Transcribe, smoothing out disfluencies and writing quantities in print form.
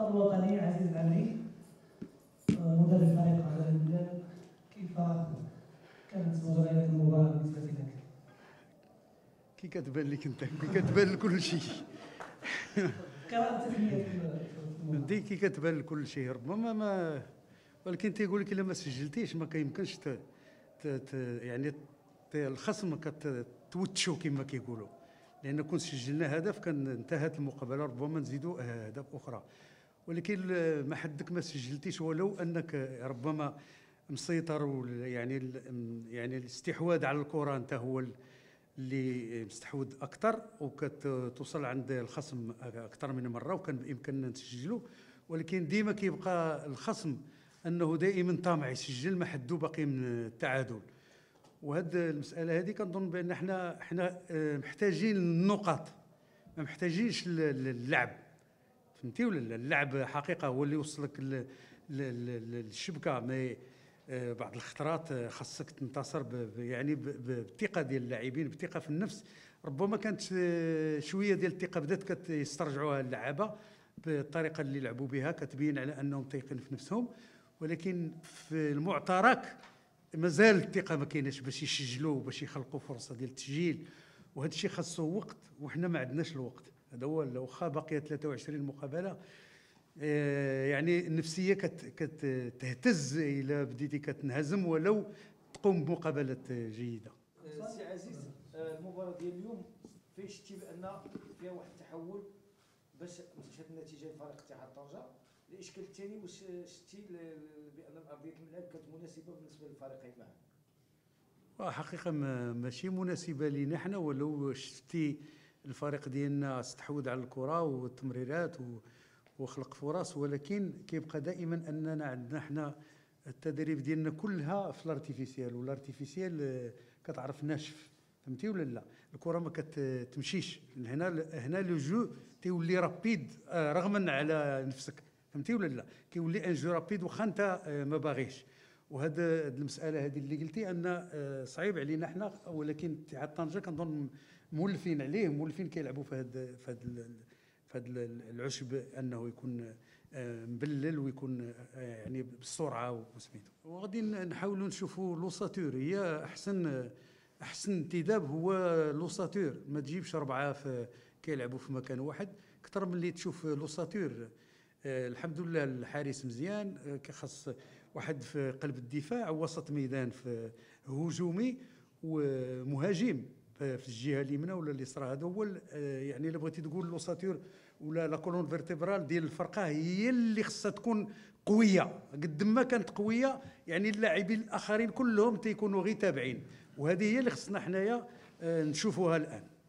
الأستاذ طوباني عزيز العامري مدرب فريق عدن المدن، كيف كانت مجريات المباراة بالنسبة لك؟ كي كتبان لك أنت، كي كتبان لكل شيء. قراءة تسمية فهمتي كي كتبان لكل شيء ربما ما، ولكن تيقول لك إلا ما سجلتيش ما كيمكنش يعني الخصم كتوتشو كما كيقولوا، لأن كون سجلنا هدف كان انتهت المقابلة، ربما نزيدوا أهداف أخرى، ولكن ما حدك ما سجلتيش ولو أنك ربما مسيطر، يعني الاستحواذ على الكرة أنت هو اللي مستحوذ أكثر، وكتوصل عند الخصم أكثر من مرة وكان بإمكاننا نسجلوا، ولكن ديما كيبقى الخصم أنه دائما طامع يسجل ما حدو باقي من التعادل. وهاد المسألة هذه كنظن بأن حنا محتاجين النقاط، ما محتاجينش اللعب، فهمتي ولا لا؟ اللعب حقيقة هو اللي يوصلك للشبكة، مي بعض الخطرات خاصك تنتصر يعني بالثقة ديال اللاعبين، بالثقة في النفس. ربما كانت شوية ديال الثقة بدات كيسترجعوها اللعابة بالطريقة اللي لعبوا بها، كتبين على أنهم تيقن في نفسهم، ولكن في المعترك مازال الثقه ما كايناش باش يسجلوا، باش يخلقوا فرصه ديال التسجيل، وهذا الشيء خاصو وقت وحنا ما عندناش الوقت. هذا هو، واخا باقيه 23 مقابله، يعني النفسيه كتهتز الا بديتي كتنهزم ولو تقوم بمقابلات جيده. سي عزيز، المباراه ديال اليوم فاش شتي بان فيها واحد التحول باش تمشي النتيجه لفريق اتحاد طنجة؟ الاشكال الثاني، واش شتي بان ارضيه الملعب كانت مناسبه بالنسبه للفريقين معا؟ حقيقه ماشي مناسبه لينا حنا، ولو شتي الفريق ديالنا استحوذ على الكره والتمريرات وخلق فرص، ولكن كيبقى دائما اننا عندنا حنا التدريب ديالنا كلها في الارتيفيسيال، والارتيفيسيال كتعرف ناشف، فهمتي ولا لا؟ الكره ما كتمشيش هنا لو جو تيولي رابيد رغما على نفسك، فهمتي ولا لا؟ كيولي ان جو رابيد واخا انت ما باغيش. وهاد المساله هذه اللي قلتي ان صعيب علينا حنا، ولكن اتحاد طنجة كنظن مولفين عليه، مولفين كيلعبوا في هاد العشب انه يكون مبلل ويكون يعني بالسرعه وسميتو. وغادي نحاولوا نشوفوا لوساتور، هي احسن انتداب هو لوساتور، ما تجيبش 4 كيلعبوا في مكان واحد اكثر من اللي تشوف لوساتور. الحمد لله الحارس مزيان، كيخص واحد في قلب الدفاع، وسط ميدان في هجومي، ومهاجم في الجهه اليمنى ولا اليسرى. هذا هو يعني اللي بغيتي تقول لوساتور ولا لا كولون فيرتيبرال ديال الفرقه، هي اللي خصها تكون قويه. قد ما كانت قويه يعني اللاعبين الاخرين كلهم تيكونوا غير تابعين، وهذه هي اللي خصنا حنايا نشوفوها الان.